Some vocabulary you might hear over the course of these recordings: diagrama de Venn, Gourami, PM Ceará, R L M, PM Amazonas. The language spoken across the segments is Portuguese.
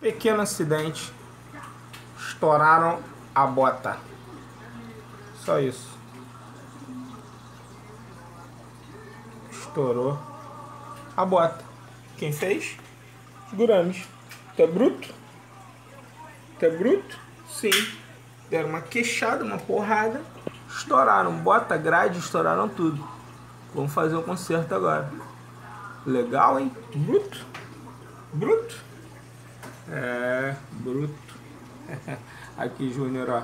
Pequeno acidente. Estouraram a bota. Só isso. Estourou a bota. Quem fez? Os gouramis. Tu é bruto? Tu é bruto? Sim. Deram uma queixada, uma porrada. Estouraram bota, grade, estouraram tudo. Vamos fazer o conserto agora. Legal, hein? Bruto? Bruto? É, bruto. Aqui, Júnior, ó.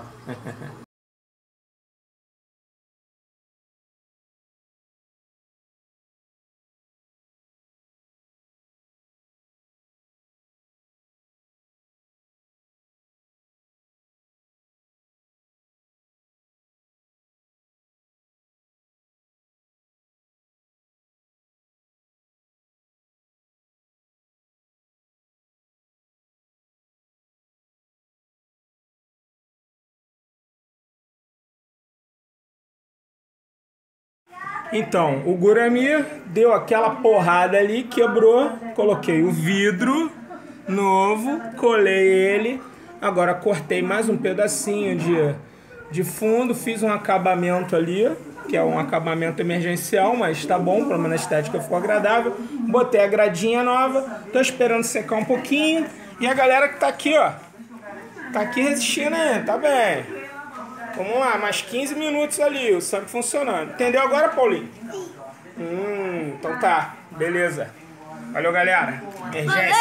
Então, o gourami deu aquela porrada ali, quebrou, coloquei o vidro novo, colei ele. Agora cortei mais um pedacinho de fundo, fiz um acabamento ali, que é um acabamento emergencial, mas tá bom, pelo menos a estética ficou agradável. Botei a gradinha nova, tô esperando secar um pouquinho. E a galera que tá aqui, ó, tá aqui resistindo, né? Tá bem. Vamos lá, mais 15 minutos ali, o sangue funcionando. Entendeu agora, Paulinho? Então tá, beleza. Valeu, galera. Emergência.